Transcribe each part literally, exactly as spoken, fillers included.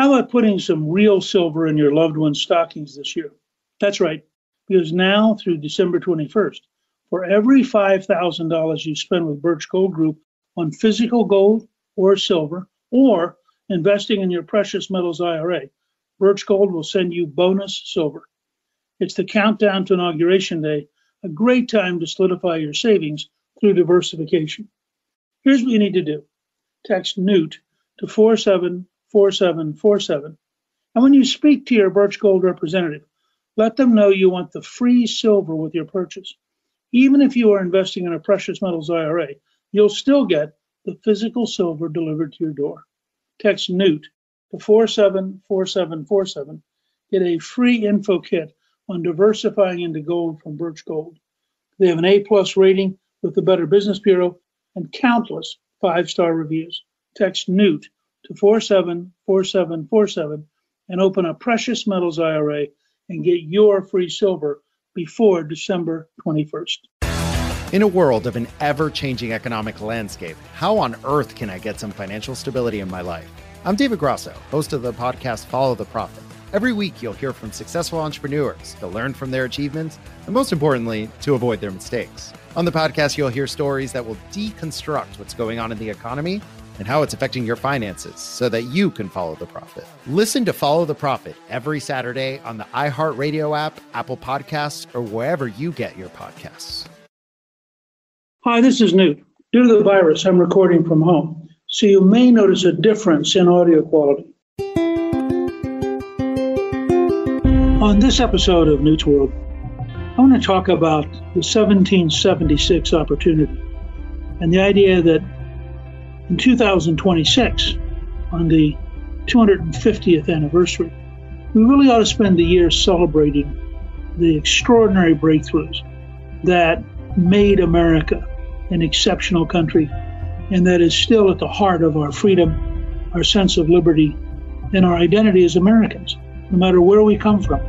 How about putting some real silver in your loved one's stockings this year? That's right, because now through December twenty-first, for every five thousand dollars you spend with Birch Gold Group on physical gold or silver, or investing in your precious metals I R A, Birch Gold will send you bonus silver. It's the countdown to Inauguration Day, a great time to solidify your savings through diversification. Here's what you need to do. Text Newt to four seven four seven four seven. And when you speak to your Birch Gold representative, let them know you want the free silver with your purchase. Even if you are investing in a precious metals I R A, you'll still get the physical silver delivered to your door. Text Newt to four seven four seven four seven. Get a free info kit on diversifying into gold from Birch Gold. They have an A-plus rating with the Better Business Bureau and countless five-star reviews. Text Newt to four seven four seven four seven and open a precious metals I R A and get your free silver before December twenty-first. In a world of an ever-changing economic landscape, how on earth can I get some financial stability in my life? I'm David Grosso, host of the podcast Follow the Profit. Every week, you'll hear from successful entrepreneurs to learn from their achievements, and most importantly, to avoid their mistakes. On the podcast, you'll hear stories that will deconstruct what's going on in the economy and how it's affecting your finances so that you can follow the profit. Listen to Follow the Profit every Saturday on the iHeartRadio app, Apple Podcasts, or wherever you get your podcasts. Hi, this is Newt. Due to the virus, I'm recording from home, so you may notice a difference in audio quality. On this episode of Newt's World, I want to talk about the seventeen seventy-six opportunity and the idea that in two thousand twenty-six, on the two hundred fiftieth anniversary, we really ought to spend the year celebrating the extraordinary breakthroughs that made America an exceptional country and that is still at the heart of our freedom, our sense of liberty, and our identity as Americans. No matter where we come from,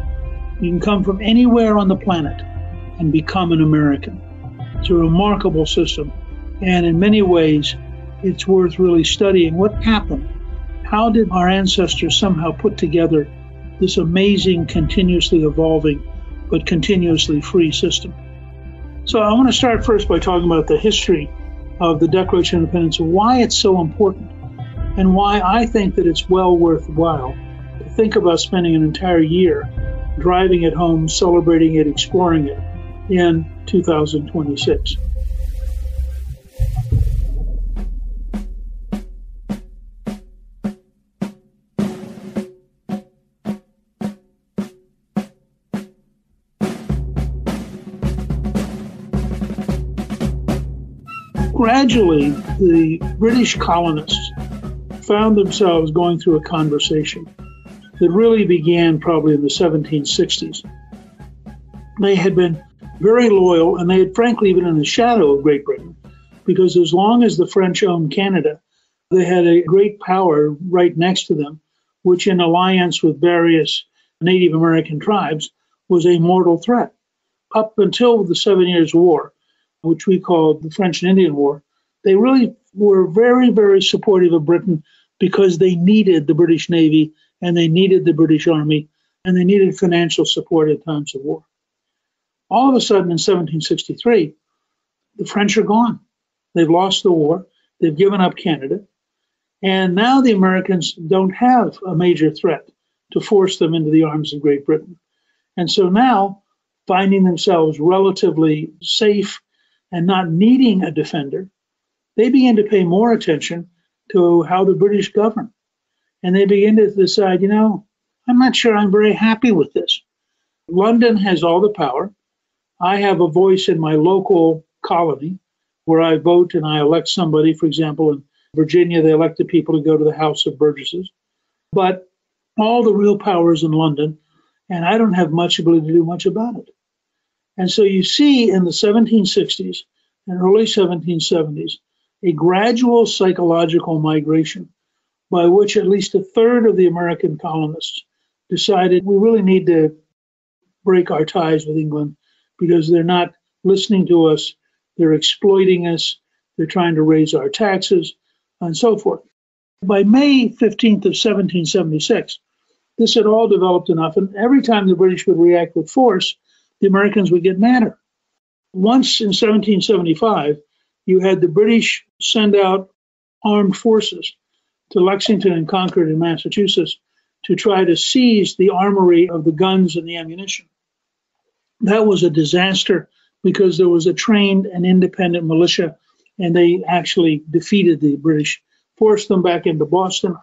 you can come from anywhere on the planet and become an American. It's a remarkable system, and in many ways, it's worth really studying what happened. How did our ancestors somehow put together this amazing, continuously evolving, but continuously free system? So I want to start first by talking about the history of the Declaration of Independence, why it's so important, and why I think that it's well worthwhile. Think about spending an entire year driving it home, celebrating it, exploring it in two thousand twenty-six. Gradually, the British colonists found themselves going through a conversation that really began probably in the seventeen sixties. They had been very loyal, and they had frankly been in the shadow of Great Britain, because as long as the French owned Canada, they had a great power right next to them, which in alliance with various Native American tribes was a mortal threat. Up until the Seven Years' War, which we called the French and Indian War, they really were very, very supportive of Britain because they needed the British Navy and they needed the British Army, and they needed financial support at times of war. All of a sudden in seventeen sixty-three, the French are gone. They've lost the war, they've given up Canada, and now the Americans don't have a major threat to force them into the arms of Great Britain. And so now, finding themselves relatively safe and not needing a defender, they begin to pay more attention to how the British govern. And they begin to decide, you know, I'm not sure I'm very happy with this. London has all the power. I have a voice in my local colony where I vote and I elect somebody. For example, in Virginia, they elected people to go to the House of Burgesses. But all the real power is in London, and I don't have much ability to do much about it. And so you see in the seventeen sixties and early seventeen seventies, a gradual psychological migration by which at least a third of the American colonists decided we really need to break our ties with England because they're not listening to us, they're exploiting us, they're trying to raise our taxes, and so forth. By May fifteenth of seventeen seventy-six, this had all developed enough, and every time the British would react with force, the Americans would get madder. Once in seventeen seventy-five, you had the British send out armed forces to Lexington and Concord in Massachusetts to try to seize the armory of the guns and the ammunition. That was a disaster because there was a trained and independent militia, and they actually defeated the British, forced them back into Boston.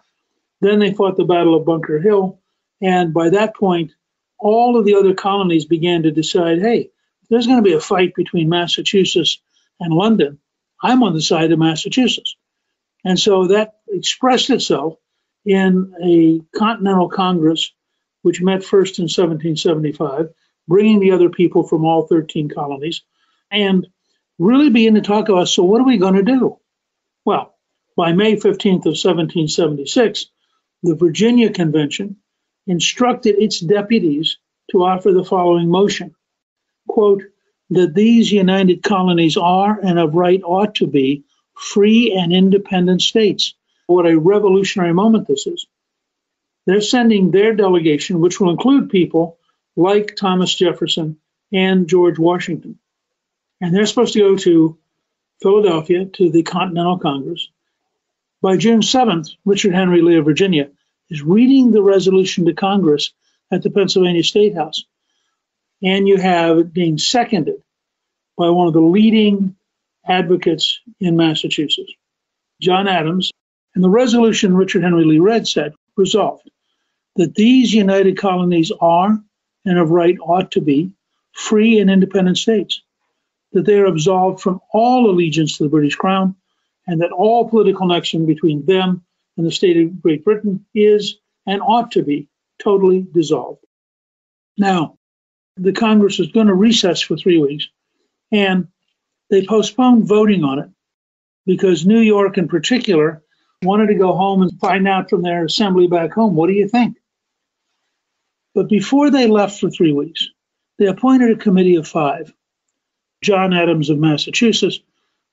Then they fought the Battle of Bunker Hill, and by that point, all of the other colonies began to decide, hey, if there's going to be a fight between Massachusetts and London, I'm on the side of Massachusetts. And so that expressed itself in a Continental Congress, which met first in seventeen seventy-five, bringing the other people from all thirteen colonies, and really begin to talk about, so what are we going to do? Well, by May fifteenth of seventeen seventy-six, the Virginia Convention instructed its deputies to offer the following motion, quote, that these united colonies are and of right ought to be free and independent states. What a revolutionary moment this is. They're sending their delegation, which will include people like Thomas Jefferson and George Washington. And they're supposed to go to Philadelphia to the Continental Congress. By June seventh, Richard Henry Lee of Virginia is reading the resolution to Congress at the Pennsylvania State House. And you have it being seconded by one of the leading advocates in Massachusetts, John Adams. And the resolution Richard Henry Lee read said, resolved, that these united colonies are, and of right ought to be, free and independent states, that they are absolved from all allegiance to the British Crown, and that all political connection between them and the state of Great Britain is, and ought to be, totally dissolved. Now, the Congress is going to recess for three weeks, and they postponed voting on it because New York in particular wanted to go home and find out from their assembly back home, what do you think? But before they left for three weeks, they appointed a committee of five, John Adams of Massachusetts,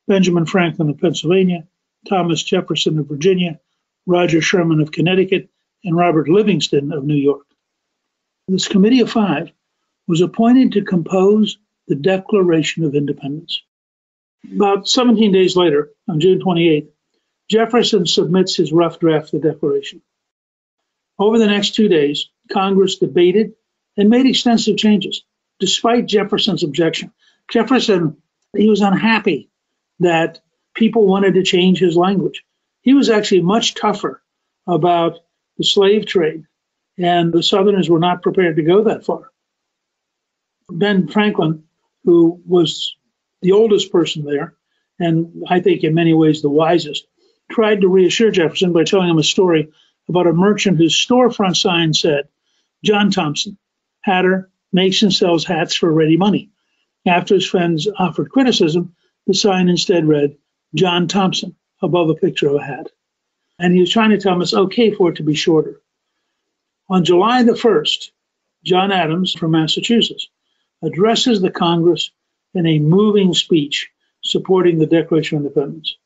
Benjamin Franklin of Pennsylvania, Thomas Jefferson of Virginia, Roger Sherman of Connecticut, and Robert Livingston of New York. This committee of five was appointed to compose the Declaration of Independence. About seventeen days later, on June twenty-eighth, Jefferson submits his rough draft of the Declaration. Over the next two days, Congress debated and made extensive changes, despite Jefferson's objection. Jefferson, he was unhappy that people wanted to change his language. He was actually much tougher about the slave trade, and the Southerners were not prepared to go that far. Ben Franklin, who was the oldest person there, and I think in many ways the wisest, tried to reassure Jefferson by telling him a story about a merchant whose storefront sign said, John Thompson, hatter, makes and sells hats for ready money. After his friends offered criticism, the sign instead read, John Thompson, above a picture of a hat. And he was trying to tell us, okay for it to be shorter. On July the first, John Adams from Massachusetts addresses the Congress in a moving speech supporting the Declaration of Independence.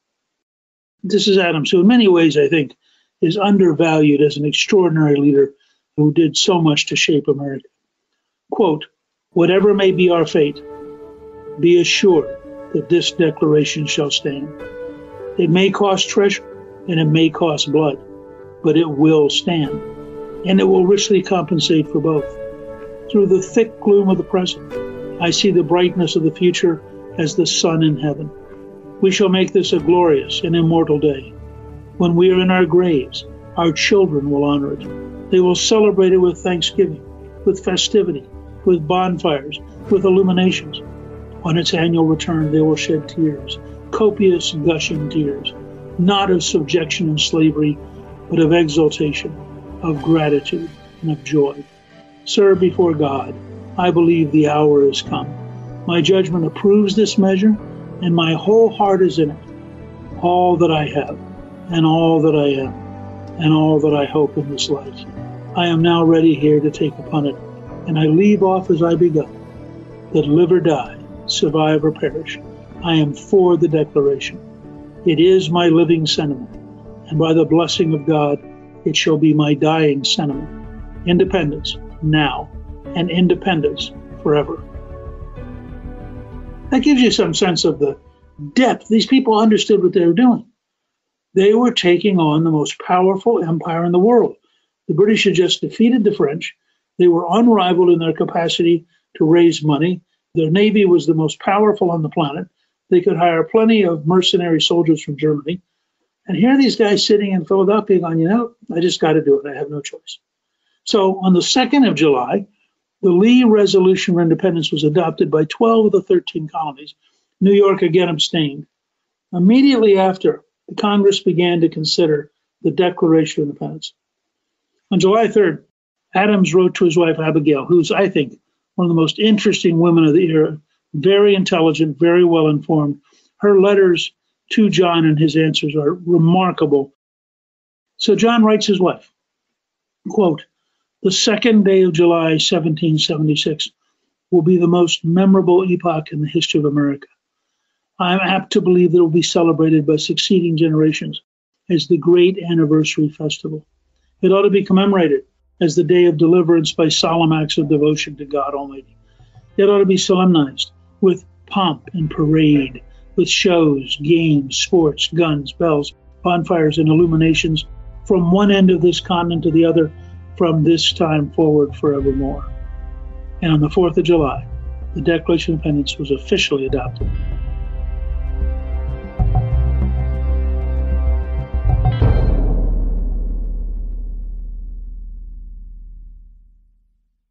This is Adams, who in many ways, I think, is undervalued as an extraordinary leader who did so much to shape America. Quote, whatever may be our fate, be assured that this declaration shall stand. It may cost treasure and it may cost blood, but it will stand, and it will richly compensate for both. Through the thick gloom of the present, I see the brightness of the future as the sun in heaven. We shall make this a glorious and immortal day. When we are in our graves, our children will honor it. They will celebrate it with thanksgiving, with festivity, with bonfires, with illuminations. On its annual return, they will shed tears, copious, gushing tears, not of subjection and slavery, but of exultation, of gratitude, and of joy. Sir, before God, I believe the hour is come. My judgment approves this measure, and my whole heart is in it. All that I have, and all that I am, and all that I hope in this life, I am now ready here to take upon it, and I leave off as I begun, that live or die, survive or perish, I am for the Declaration. It is my living sentiment, and by the blessing of God, it shall be my dying sentiment. Independence now, and independence forever. That gives you some sense of the depth. These people understood what they were doing. They were taking on the most powerful empire in the world. The British had just defeated the French. They were unrivaled in their capacity to raise money. Their navy was the most powerful on the planet. They could hire plenty of mercenary soldiers from Germany. And here are these guys sitting in Philadelphia going, you know, I just got to do it. I have no choice. So on the second of July, the Lee Resolution for Independence was adopted by twelve of the thirteen colonies. New York again abstained. Immediately after, the Congress began to consider the Declaration of Independence. On July third, Adams wrote to his wife, Abigail, who's, I think, one of the most interesting women of the era, very intelligent, very well-informed. Her letters to John and his answers are remarkable. So John writes his wife, quote, "The second day of July, seventeen seventy-six, will be the most memorable epoch in the history of America. I am apt to believe that it will be celebrated by succeeding generations as the great anniversary festival. It ought to be commemorated as the day of deliverance by solemn acts of devotion to God Almighty. It ought to be solemnized with pomp and parade, with shows, games, sports, guns, bells, bonfires, and illuminations from one end of this continent to the other, from this time forward forevermore." And on the fourth of July, the Declaration of Independence was officially adopted.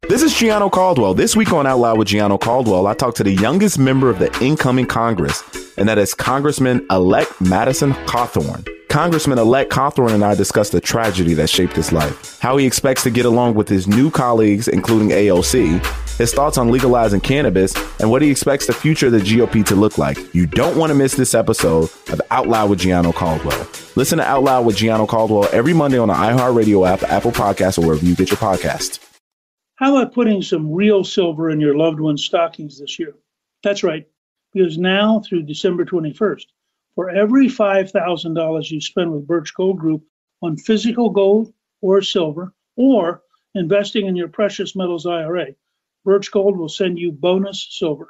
This is Gianno Caldwell. This week on Out Loud with Gianno Caldwell, I talked to the youngest member of the incoming Congress, and that is Congressman-elect Madison Cawthorn. Congressman-elect Cawthorn and I discussed the tragedy that shaped his life, how he expects to get along with his new colleagues, including A O C, his thoughts on legalizing cannabis, and what he expects the future of the G O P to look like. You don't want to miss this episode of Out Loud with Gianno Caldwell. Listen to Out Loud with Gianno Caldwell every Monday on the iHeartRadio app, Apple Podcasts, or wherever you get your podcasts. How about putting some real silver in your loved one's stockings this year? That's right, because now through December twenty-first, for every five thousand dollars you spend with Birch Gold Group on physical gold or silver, or investing in your precious metals I R A, Birch Gold will send you bonus silver.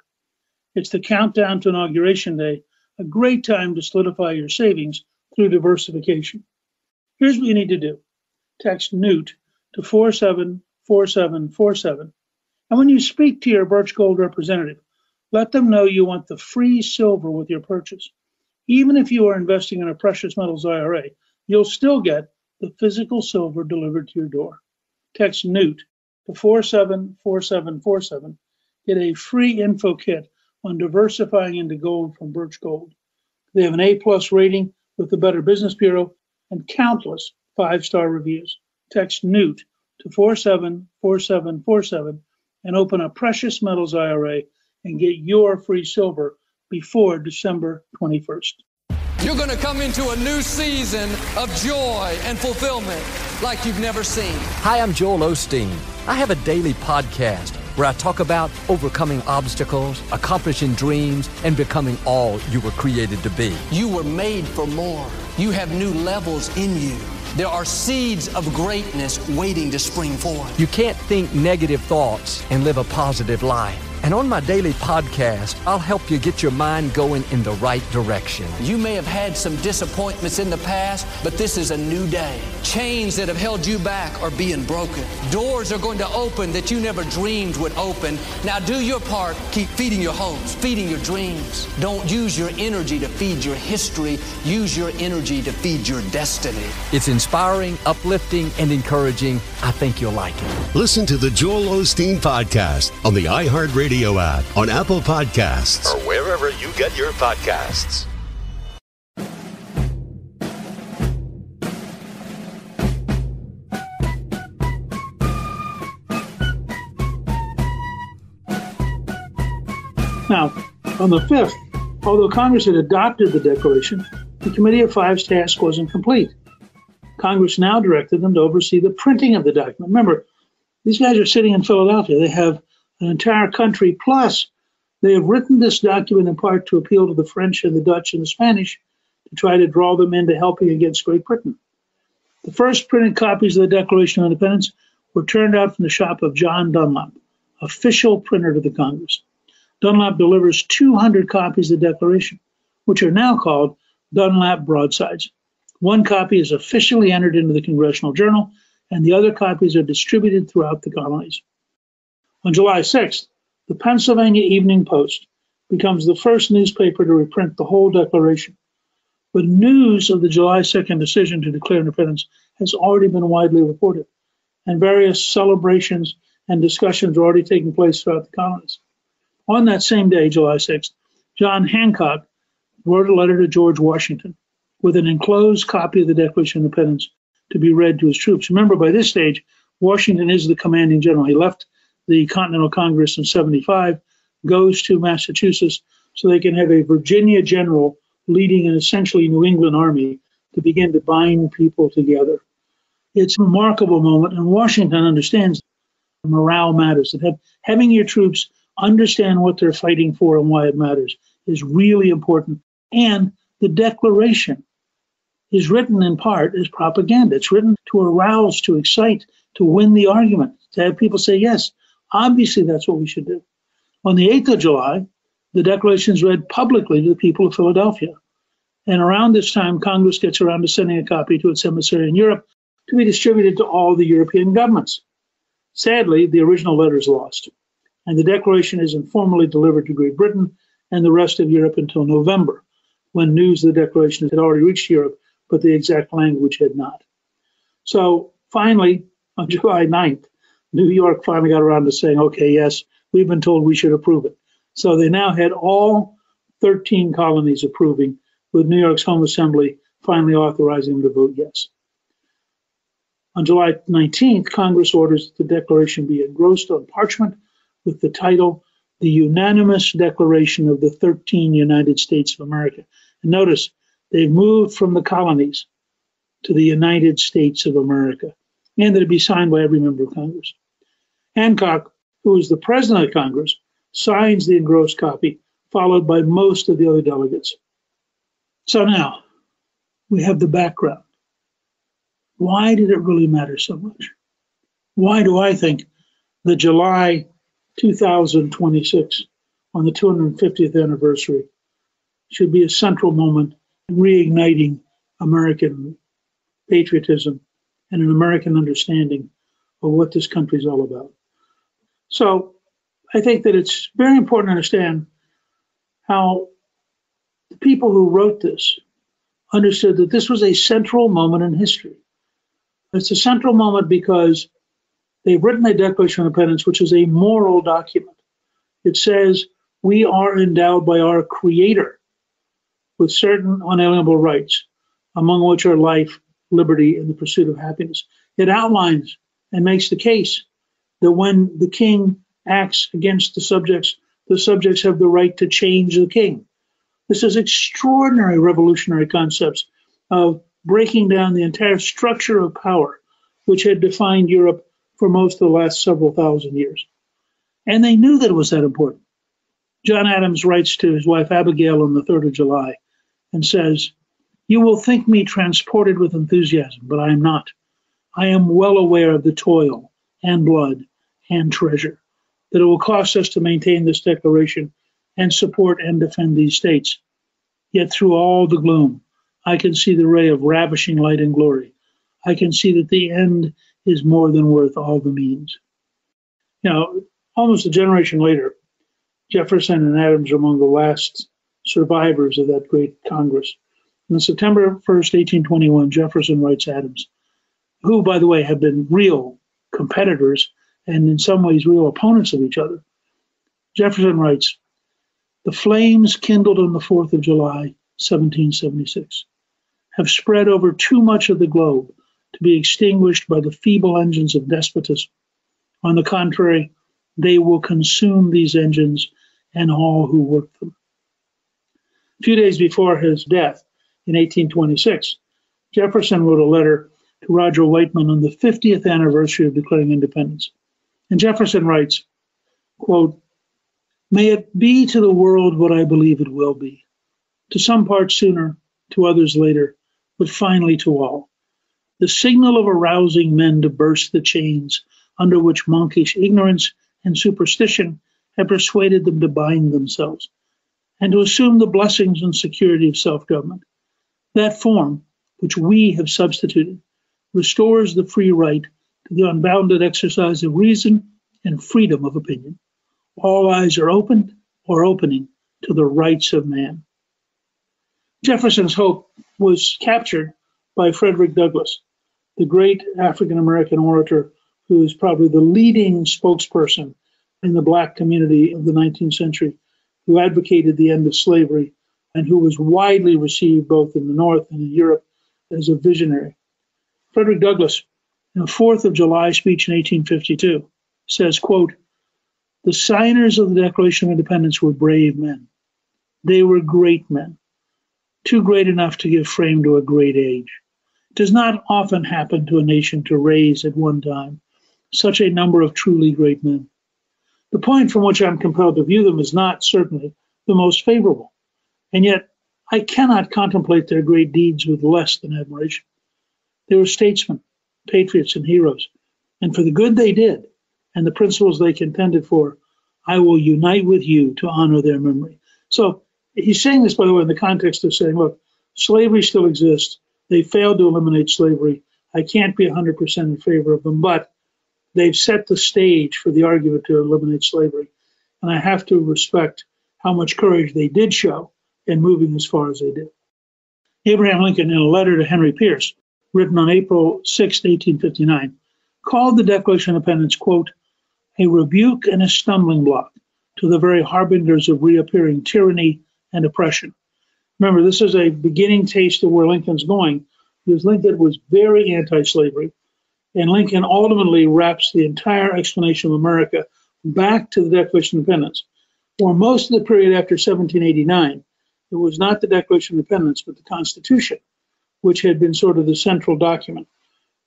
It's the countdown to Inauguration Day, a great time to solidify your savings through diversification. Here's what you need to do. Text Newt to four seven four seven. four seven four seven. And when you speak to your Birch Gold representative, let them know you want the free silver with your purchase. Even if you are investing in a precious metals I R A, you'll still get the physical silver delivered to your door. Text Newt to four seven four seven four seven. Get a free info kit on diversifying into gold from Birch Gold. They have an A-plus rating with the Better Business Bureau and countless five-star reviews. Text Newt to four seven four seven four seven and open a precious metals I R A and get your free silver before December twenty-first. You're going to come into a new season of joy and fulfillment like you've never seen. Hi, I'm Joel Osteen. I have a daily podcast where I talk about overcoming obstacles, accomplishing dreams, and becoming all you were created to be. You were made for more. You have new levels in you. There are seeds of greatness waiting to spring forth. You can't think negative thoughts and live a positive life. And on my daily podcast, I'll help you get your mind going in the right direction. You may have had some disappointments in the past, but this is a new day. Chains that have held you back are being broken. Doors are going to open that you never dreamed would open. Now do your part. Keep feeding your hopes, feeding your dreams. Don't use your energy to feed your history. Use your energy to feed your destiny. It's inspiring, uplifting, and encouraging. I think you'll like it. Listen to the Joel Osteen Podcast on the iHeartRadio app, on Apple Podcasts, or wherever you get your podcasts. Now, on the fifth, although Congress had adopted the declaration, the Committee of Five's task wasn't complete. Congress now directed them to oversee the printing of the document. Remember, these guys are sitting in Philadelphia. They have an entire country, plus they have written this document in part to appeal to the French and the Dutch and the Spanish to try to draw them into helping against Great Britain. The first printed copies of the Declaration of Independence were turned out from the shop of John Dunlop, official printer to the Congress. Dunlop delivers two hundred copies of the Declaration, which are now called Dunlap broadsides. One copy is officially entered into the Congressional Journal, and the other copies are distributed throughout the colonies. On July sixth, the Pennsylvania Evening Post becomes the first newspaper to reprint the whole Declaration. But news of the July second decision to declare independence has already been widely reported, and various celebrations and discussions are already taking place throughout the colonies. On that same day, July sixth, John Hancock wrote a letter to George Washington with an enclosed copy of the Declaration of Independence to be read to his troops. Remember, by this stage, Washington is the commanding general. He left the Continental Congress in seventy-five, goes to Massachusetts so they can have a Virginia general leading an essentially New England army to begin to bind people together. It's a remarkable moment, and Washington understands morale matters. That having your troops understand what they're fighting for and why it matters is really important. And the Declaration is written in part as propaganda. It's written to arouse, to excite, to win the argument, to have people say, yes, obviously that's what we should do. On the eighth of July, the Declaration is read publicly to the people of Philadelphia. And around this time, Congress gets around to sending a copy to its emissary in Europe to be distributed to all the European governments. Sadly, the original letter is lost, and the Declaration is informally delivered to Great Britain and the rest of Europe until November, when news of the Declaration had already reached Europe, but the exact language had not. So finally, on July ninth, New York finally got around to saying, okay, yes, we've been told we should approve it. So they now had all thirteen colonies approving, with New York's Home Assembly finally authorizing them to vote yes. On July nineteenth, Congress orders that the Declaration be engrossed on parchment with the title, The Unanimous Declaration of the thirteen United States of America. And notice, they've moved from the colonies to the United States of America, and that it be signed by every member of Congress. Hancock, who is the president of Congress, signs the engrossed copy, followed by most of the other delegates. So now, we have the background. Why did it really matter so much? Why do I think the July two thousand twenty-six, on the two hundred fiftieth anniversary, should be a central moment in reigniting American patriotism and an American understanding of what this country is all about? So I think that it's very important to understand how the people who wrote this understood that this was a central moment in history. It's a central moment because they've written a Declaration of Independence, which is a moral document. It says we are endowed by our Creator with certain unalienable rights, among which are life, liberty, and the pursuit of happiness. It outlines and makes the case that when the king acts against the subjects, the subjects have the right to change the king. This is extraordinary revolutionary concepts of breaking down the entire structure of power, which had defined Europe for most of the last several thousand years. And they knew that it was that important. John Adams writes to his wife Abigail on the third of July and says, "You will think me transported with enthusiasm, but I am not. I am well aware of the toil and blood and treasure that it will cost us to maintain this declaration and support and defend these states. Yet through all the gloom, I can see the ray of ravishing light and glory. I can see that the end is more than worth all the means." You know, almost a generation later, Jefferson and Adams are among the last survivors of that great Congress. And on September first, eighteen twenty-one, Jefferson writes Adams, who, by the way, have been real competitors and in some ways real opponents of each other. Jefferson writes, "The flames kindled on the fourth of July, seventeen seventy-six, have spread over too much of the globe to be extinguished by the feeble engines of despotism. On the contrary, they will consume these engines and all who work them." A few days before his death, in eighteen twenty-six, Jefferson wrote a letter to Roger Whiteman on the fiftieth anniversary of declaring independence. And Jefferson writes, quote, "May it be to the world what I believe it will be, to some part sooner, to others later, but finally to all. The signal of arousing men to burst the chains under which monkish ignorance and superstition had persuaded them to bind themselves, and to assume the blessings and security of self-government. That form, which we have substituted, restores the free right to the unbounded exercise of reason and freedom of opinion. All eyes are opened or opening to the rights of man. Jefferson's hope was captured by Frederick Douglass, the great African-American orator who is probably the leading spokesperson in the black community of the nineteenth century, who advocated the end of slavery and who was widely received both in the North and in Europe as a visionary. Frederick Douglass, in a fourth of July speech in eighteen fifty-two, says, quote, "The signers of the Declaration of Independence were brave men. They were great men, too great enough to give frame to a great age. It does not often happen to a nation to raise at one time such a number of truly great men. The point from which I'm compelled to view them is not certainly the most favorable, and yet I cannot contemplate their great deeds with less than admiration. They were statesmen, patriots, and heroes, and for the good they did and the principles they contended for, I will unite with you to honor their memory." So he's saying this, by the way, in the context of saying, look, slavery still exists. They failed to eliminate slavery. I can't be one hundred percent in favor of them, but they've set the stage for the argument to eliminate slavery. And I have to respect how much courage they did show in moving as far as they did. Abraham Lincoln, in a letter to Henry Pierce, written on April sixth, eighteen fifty-nine, called the Declaration of Independence, quote, "a rebuke and a stumbling block to the very harbingers of reappearing tyranny and oppression." Remember, this is a beginning taste of where Lincoln's going, because Lincoln was very anti-slavery. And Lincoln ultimately wraps the entire explanation of America back to the Declaration of Independence. For most of the period after seventeen eighty-nine, it was not the Declaration of Independence, but the Constitution, which had been sort of the central document.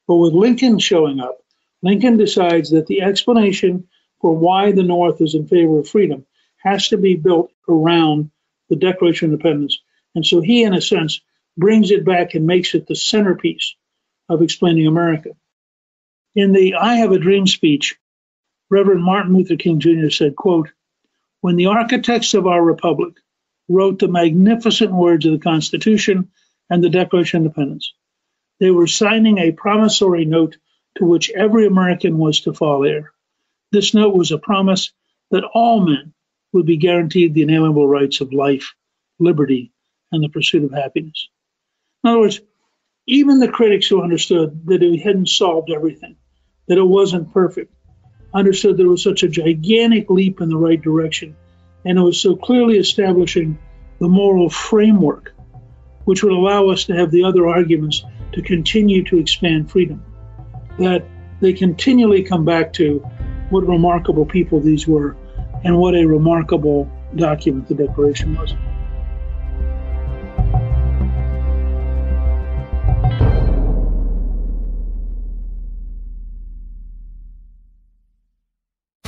But with Lincoln showing up, Lincoln decides that the explanation for why the North is in favor of freedom has to be built around the Declaration of Independence. And so he, in a sense, brings it back and makes it the centerpiece of explaining America. In the I Have a Dream speech, Reverend Martin Luther King Junior said, quote, "When the architects of our republic wrote the magnificent words of the Constitution and the Declaration of Independence, they were signing a promissory note to which every American was to fall heir. This note was a promise that all men would be guaranteed the inalienable rights of life, liberty, and the pursuit of happiness." In other words, even the critics who understood that it hadn't solved everything, that it wasn't perfect, understood there was such a gigantic leap in the right direction, and it was so clearly establishing the moral framework which would allow us to have the other arguments to continue to expand freedom, that they continually come back to what remarkable people these were and what a remarkable document the Declaration was.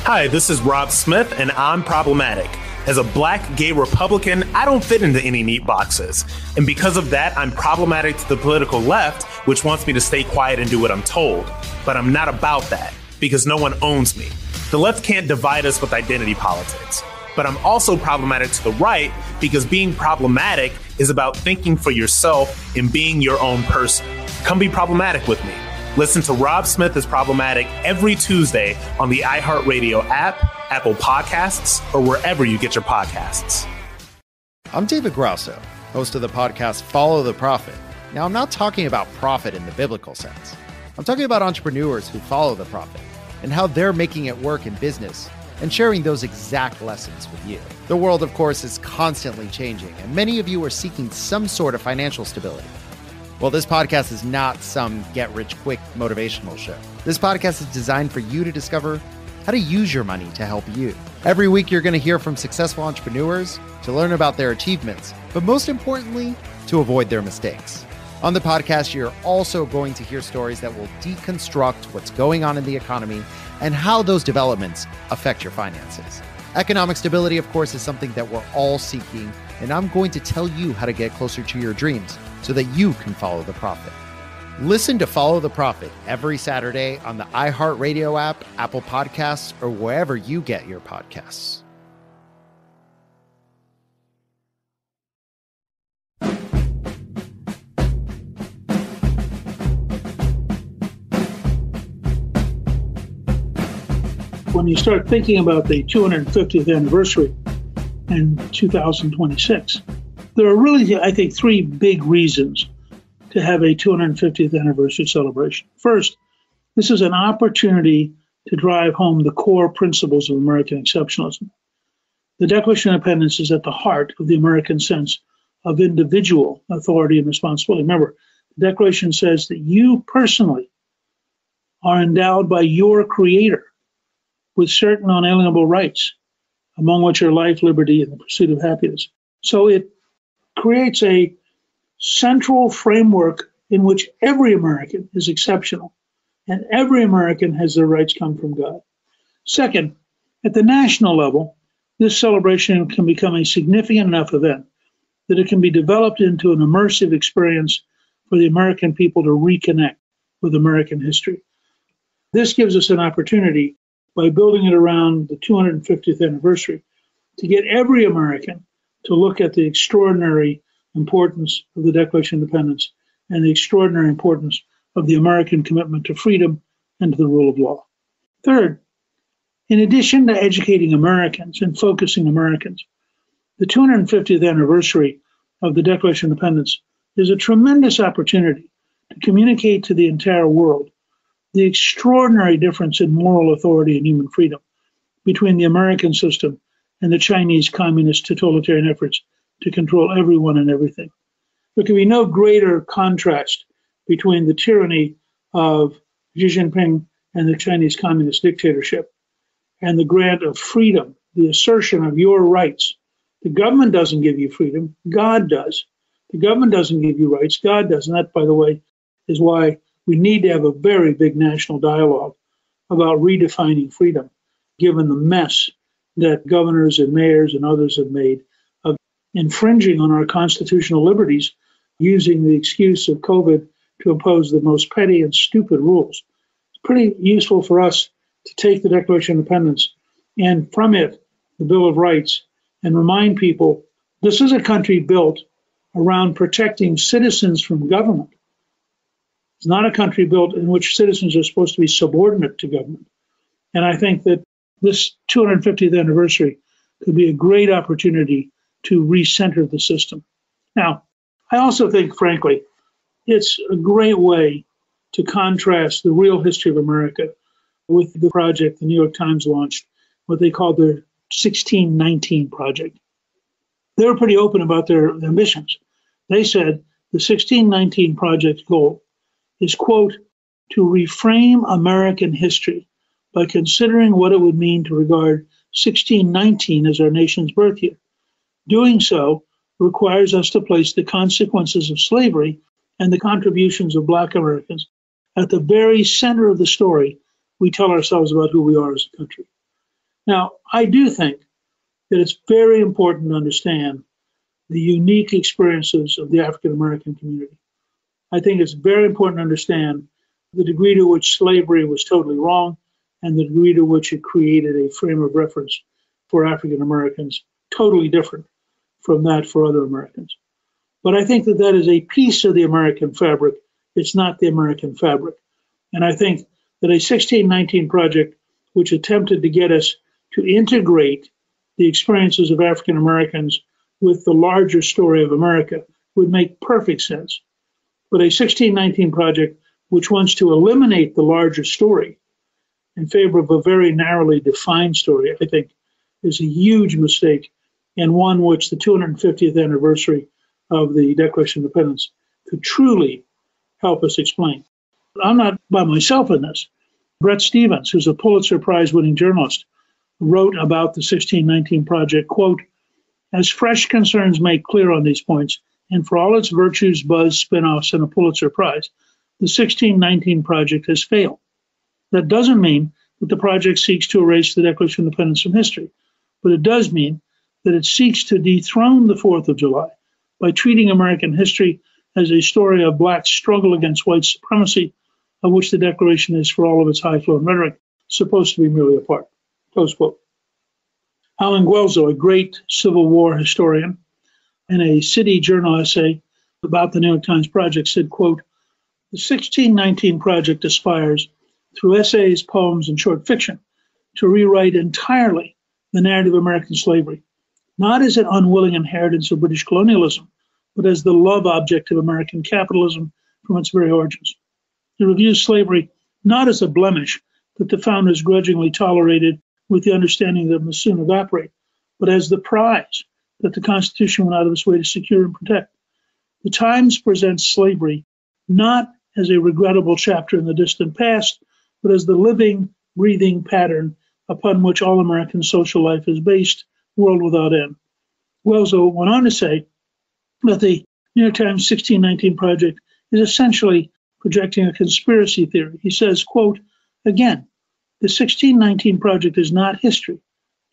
Hi, this is Rob Smith, and I'm problematic. As a black gay Republican, I don't fit into any neat boxes. And because of that, I'm problematic to the political left, which wants me to stay quiet and do what I'm told. But I'm not about that, because no one owns me. The left can't divide us with identity politics. But I'm also problematic to the right, because being problematic is about thinking for yourself and being your own person. Come be problematic with me. Listen to Rob Smith is Problematic every Tuesday on the iHeartRadio app, Apple Podcasts, or wherever you get your podcasts. I'm David Grosso, host of the podcast Follow the Profit. Now, I'm not talking about profit in the biblical sense. I'm talking about entrepreneurs who follow the profit and how they're making it work in business and sharing those exact lessons with you. The world, of course, is constantly changing, and many of you are seeking some sort of financial stability. Well, this podcast is not some get-rich-quick motivational show. This podcast is designed for you to discover how to use your money to help you. Every week, you're going to hear from successful entrepreneurs to learn about their achievements, but most importantly, to avoid their mistakes. On the podcast, you're also going to hear stories that will deconstruct what's going on in the economy and how those developments affect your finances. Economic stability, of course, is something that we're all seeking, and I'm going to tell you how to get closer to your dreams so that you can follow the profit. Listen to Follow the Profit every Saturday on the iHeartRadio app, Apple Podcasts, or wherever you get your podcasts. When you start thinking about the two hundred fiftieth anniversary in two thousand twenty-six, there are really, I think, three big reasons to have a two hundred fiftieth anniversary celebration. First, this is an opportunity to drive home the core principles of American exceptionalism. The Declaration of Independence is at the heart of the American sense of individual authority and responsibility. Remember, the Declaration says that you personally are endowed by your Creator with certain unalienable rights, among which are life, liberty, and the pursuit of happiness. So it creates a central framework in which every American is exceptional, and every American has their rights come from God. Second, at the national level, this celebration can become a significant enough event that it can be developed into an immersive experience for the American people to reconnect with American history. This gives us an opportunity, by building it around the two hundred fiftieth anniversary, to get every American to look at the extraordinary importance of the Declaration of Independence and the extraordinary importance of the American commitment to freedom and to the rule of law. Third, in addition to educating Americans and focusing Americans, the two hundred fiftieth anniversary of the Declaration of Independence is a tremendous opportunity to communicate to the entire world the extraordinary difference in moral authority and human freedom between the American system and the Chinese communist totalitarian efforts to control everyone and everything. There can be no greater contrast between the tyranny of Xi Jinping and the Chinese communist dictatorship and the grant of freedom, the assertion of your rights. The government doesn't give you freedom, God does. The government doesn't give you rights, God does. And that, by the way, is why we need to have a very big national dialogue about redefining freedom, given the mess that governors and mayors and others have made of infringing on our constitutional liberties, using the excuse of COVID to impose the most petty and stupid rules. It's pretty useful for us to take the Declaration of Independence and from it, the Bill of Rights, and remind people this is a country built around protecting citizens from government. It's not a country built in which citizens are supposed to be subordinate to government. And I think that this two hundred fiftieth anniversary could be a great opportunity to recenter the system. Now, I also think, frankly, it's a great way to contrast the real history of America with the project the New York Times launched, what they called their sixteen nineteen Project. They were pretty open about their ambitions. They said the sixteen nineteen Project goal is, quote, to reframe American history by considering what it would mean to regard sixteen nineteen as our nation's birth year. Doing so requires us to place the consequences of slavery and the contributions of Black Americans at the very center of the story we tell ourselves about who we are as a country. Now, I do think that it's very important to understand the unique experiences of the African American community. I think it's very important to understand the degree to which slavery was totally wrong and the degree to which it created a frame of reference for African Americans totally different from that for other Americans. But I think that that is a piece of the American fabric. It's not the American fabric. And I think that a sixteen nineteen Project, which attempted to get us to integrate the experiences of African Americans with the larger story of America, would make perfect sense. But a sixteen nineteen Project which wants to eliminate the larger story in favor of a very narrowly defined story, I think, is a huge mistake, and one which the two hundred fiftieth anniversary of the Declaration of Independence could truly help us explain. I'm not by myself in this. Bret Stephens, who's a Pulitzer Prize-winning journalist, wrote about the sixteen nineteen Project, quote, as fresh concerns make clear on these points, and for all its virtues, buzz, spin-offs, and a Pulitzer Prize, the sixteen nineteen Project has failed. That doesn't mean that the project seeks to erase the Declaration of Independence from history, but it does mean that it seeks to dethrone the fourth of July by treating American history as a story of blacks' struggle against white supremacy, of which the Declaration is, for all of its high-flown rhetoric, supposed to be merely a part." Close quote. Alan Guelzo, a great Civil War historian, in a City Journal essay about the New York Times Project said, quote, "The sixteen nineteen Project aspires, through essays, poems, and short fiction, to rewrite entirely the narrative of American slavery, not as an unwilling inheritance of British colonialism, but as the love object of American capitalism from its very origins. It reviews slavery not as a blemish that the founders grudgingly tolerated with the understanding that it must soon evaporate, but as the prize that the Constitution went out of its way to secure and protect. The Times presents slavery not as a regrettable chapter in the distant past, but as the living, breathing pattern upon which all American social life is based, world without end." Guelzo went on to say that the New York Times sixteen nineteen Project is essentially projecting a conspiracy theory. He says, quote, "Again, the sixteen nineteen Project is not history.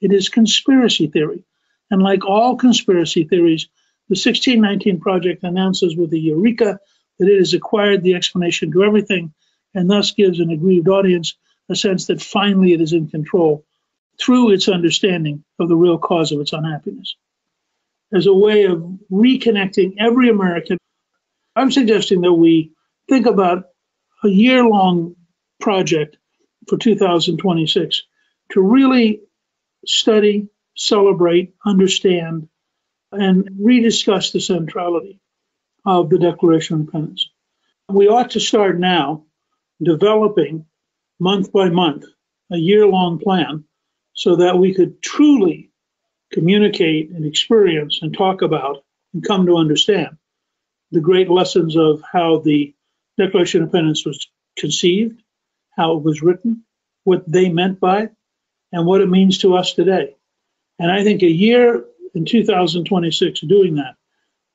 It is conspiracy theory. And like all conspiracy theories, the sixteen nineteen Project announces with a eureka that it has acquired the explanation to everything, and thus gives an aggrieved audience a sense that finally it is in control through its understanding of the real cause of its unhappiness." As a way of reconnecting every American, I'm suggesting that we think about a year-long project for two thousand twenty-six to really study, celebrate, understand, and rediscuss the centrality of the Declaration of Independence. We ought to start now developing month by month a year-long plan so that we could truly communicate and experience and talk about and come to understand the great lessons of how the Declaration of Independence was conceived, how it was written, what they meant by it, and what it means to us today. And I think a year in two thousand twenty-six doing that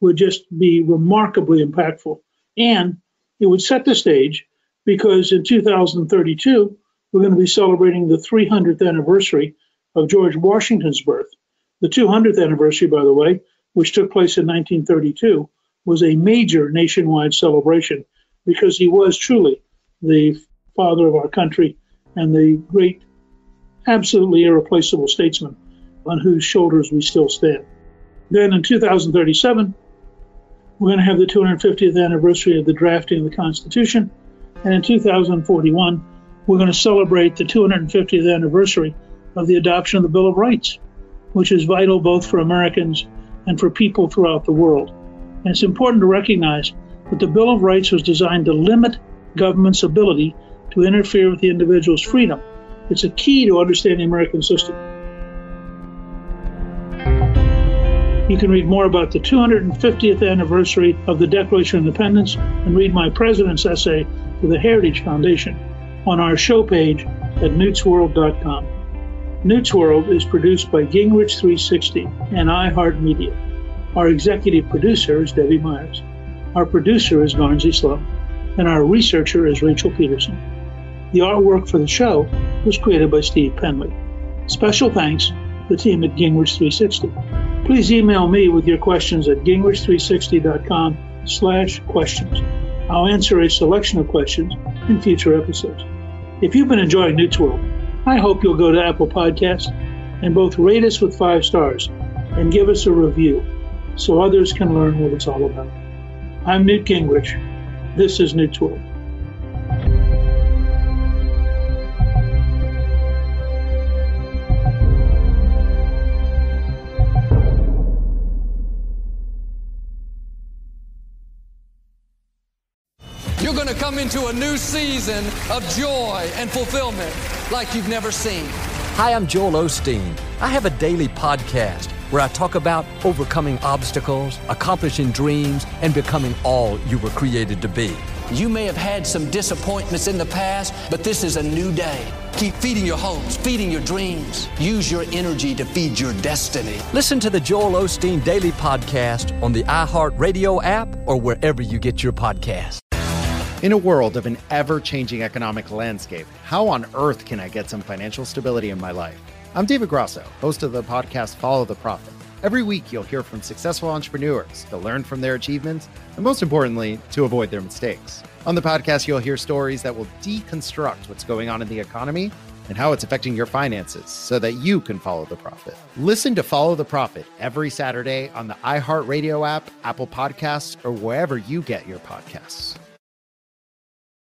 would just be remarkably impactful. And it would set the stage, because in two thousand thirty-two, we're going to be celebrating the three hundredth anniversary of George Washington's birth. The two hundredth anniversary, by the way, which took place in nineteen thirty-two, was a major nationwide celebration because he was truly the father of our country and the great, absolutely irreplaceable statesman on whose shoulders we still stand. Then in two thousand thirty-seven, we're going to have the two hundred fiftieth anniversary of the drafting of the Constitution. And in two thousand forty-one, we're going to celebrate the two hundred fiftieth anniversary of the adoption of the Bill of Rights, which is vital both for Americans and for people throughout the world. And it's important to recognize that the Bill of Rights was designed to limit government's ability to interfere with the individual's freedom. It's a key to understanding the American system. You can read more about the two hundred fiftieth anniversary of the Declaration of Independence and read my president's essay to the Heritage Foundation on our show page at newts world dot com. Newt's World is produced by Gingrich three sixty and iHeartMedia. Our executive producer is Debbie Myers. Our producer is Garnsey Sloan. And our researcher is Rachel Peterson. The artwork for the show was created by Steve Penley. Special thanks to the team at Gingrich three sixty. Please email me with your questions at gingrich three sixty dot com slash questions. I'll answer a selection of questions in future episodes. If you've been enjoying Newt's World, I hope you'll go to Apple Podcasts and both rate us with five stars and give us a review so others can learn what it's all about. I'm Newt Gingrich. This is Newt's World. You're going to come into a new season of joy and fulfillment like you've never seen. Hi, I'm Joel Osteen. I have a daily podcast where I talk about overcoming obstacles, accomplishing dreams, and becoming all you were created to be. You may have had some disappointments in the past, but this is a new day. Keep feeding your hopes, feeding your dreams. Use your energy to feed your destiny. Listen to the Joel Osteen Daily Podcast on the iHeartRadio app or wherever you get your podcasts. In a world of an ever-changing economic landscape, how on earth can I get some financial stability in my life? I'm David Grosso, host of the podcast Follow the Profit. Every week, you'll hear from successful entrepreneurs to learn from their achievements, and most importantly, to avoid their mistakes. On the podcast, you'll hear stories that will deconstruct what's going on in the economy and how it's affecting your finances so that you can follow the profit. Listen to Follow the Profit every Saturday on the iHeartRadio app, Apple Podcasts, or wherever you get your podcasts.